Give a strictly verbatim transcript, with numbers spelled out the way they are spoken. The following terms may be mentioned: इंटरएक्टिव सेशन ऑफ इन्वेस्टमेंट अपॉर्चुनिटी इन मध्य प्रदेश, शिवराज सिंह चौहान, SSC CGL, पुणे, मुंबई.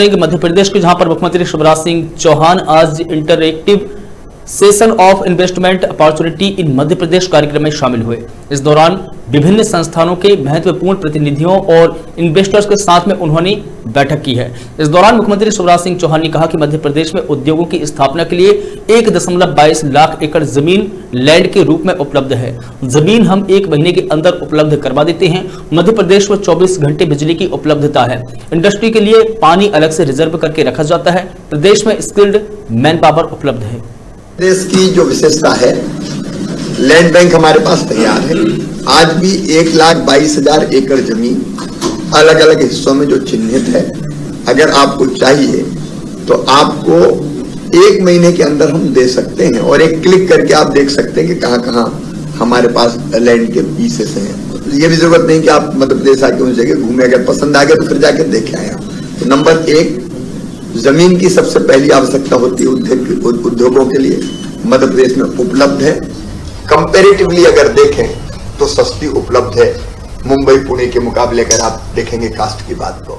करेंगे मध्य प्रदेश के, जहां पर मुख्यमंत्री शिवराज सिंह चौहान आज इंटरएक्टिव सेशन ऑफ इन्वेस्टमेंट अपॉर्चुनिटी इन मध्य प्रदेश कार्यक्रम में शामिल हुए। इस दौरान विभिन्न संस्थानों के महत्वपूर्ण प्रतिनिधियों और इन्वेस्टर्स के साथ में उन्होंने बैठक की है। इस दौरान मुख्यमंत्री शिवराज सिंह चौहान ने कहा कि मध्य प्रदेश में उद्योगों की स्थापना के लिए एक दशमलव बाईस लाख एकड़ जमीन लैंड के रूप में उपलब्ध है। जमीन हम एक महीने के अंदर उपलब्ध करवा देते हैं। मध्य प्रदेश में चौबीस घंटे बिजली की उपलब्धता है। इंडस्ट्री के लिए पानी अलग से रिजर्व करके रखा जाता है। प्रदेश में स्किल्ड मैन पावर उपलब्ध है। देश की जो विशेषता है, लैंड बैंक हमारे पास तैयार है। आज भी एक लाख बाईस हजार एकड़ जमीन अलग अलग हिस्सों में जो चिन्हित है, अगर आपको चाहिए तो आपको एक महीने के अंदर हम दे सकते हैं और एक क्लिक करके आप देख सकते हैं कि कहाँ कहाँ हमारे पास लैंड के पीसेस हैं। ये भी जरूरत नहीं कि आप मध्य प्रदेश आके उस जगह घूमे, अगर पसंद आ गया तो फिर जाके देखे आए आप। तो नंबर एक, जमीन की सबसे पहली आवश्यकता होती है उद्योगों के लिए, मध्य प्रदेश में उपलब्ध है। कंपेरेटिवली अगर देखें तो सस्ती उपलब्ध है मुंबई पुणे के मुकाबले, अगर आप देखेंगे कास्ट की बात तो।